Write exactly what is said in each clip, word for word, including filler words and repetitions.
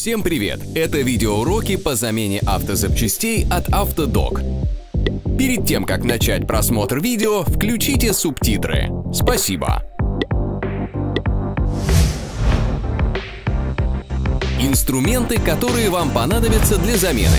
Всем привет! Это видеоуроки по замене автозапчастей от AutoDoc. Перед тем, как начать просмотр видео, включите субтитры. Спасибо! Инструменты, которые вам понадобятся для замены.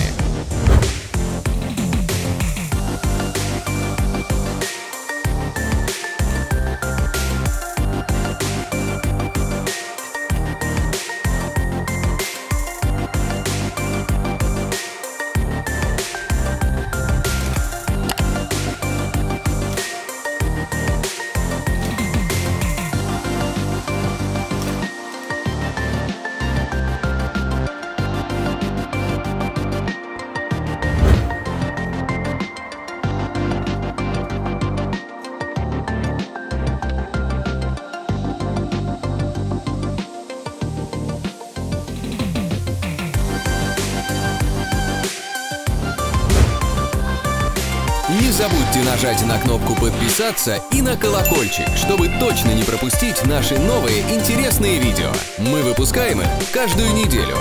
Не забудьте нажать на кнопку подписаться и на колокольчик, чтобы точно не пропустить наши новые интересные видео. Мы выпускаем их каждую неделю.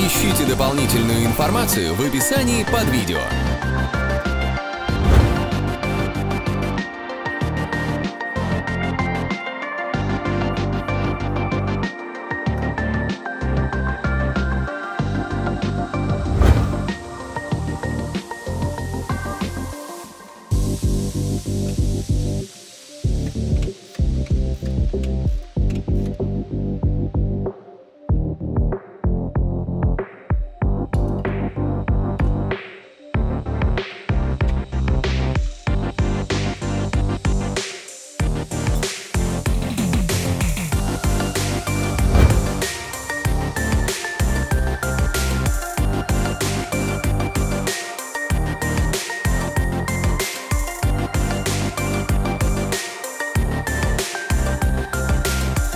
Ищите дополнительную информацию в описании под видео.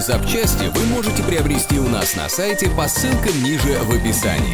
Запчасти вы можете приобрести у нас на сайте по ссылкам ниже в описании.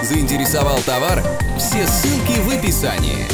Заинтересовал товар? Все ссылки в описании.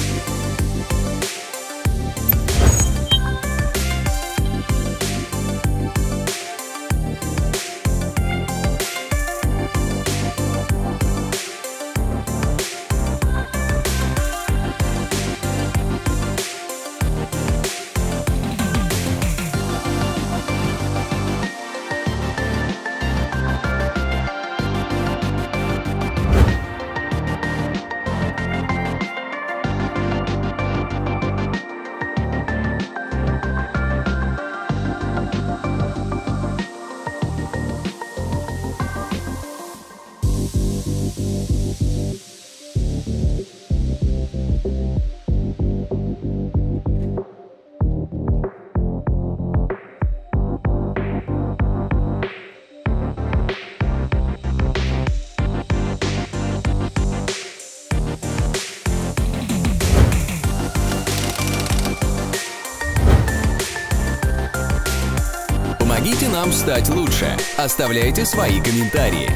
нам стать лучше. Оставляйте свои комментарии.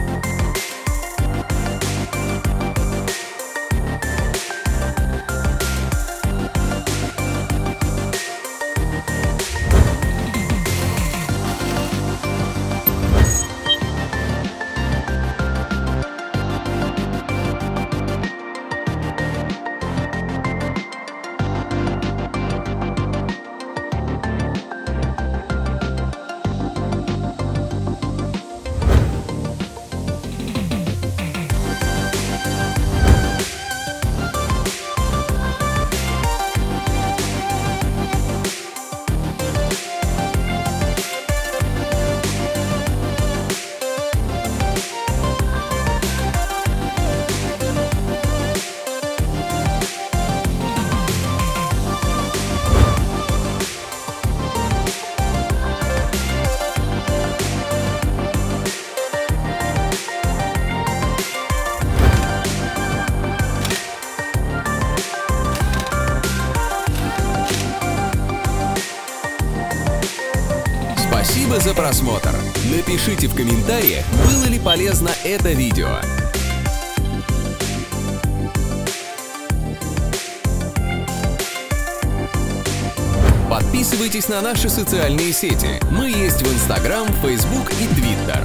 Спасибо за просмотр! Напишите в комментариях, было ли полезно это видео. Подписывайтесь на наши социальные сети. Мы есть в Инстаграм, Фейсбук и Твиттер.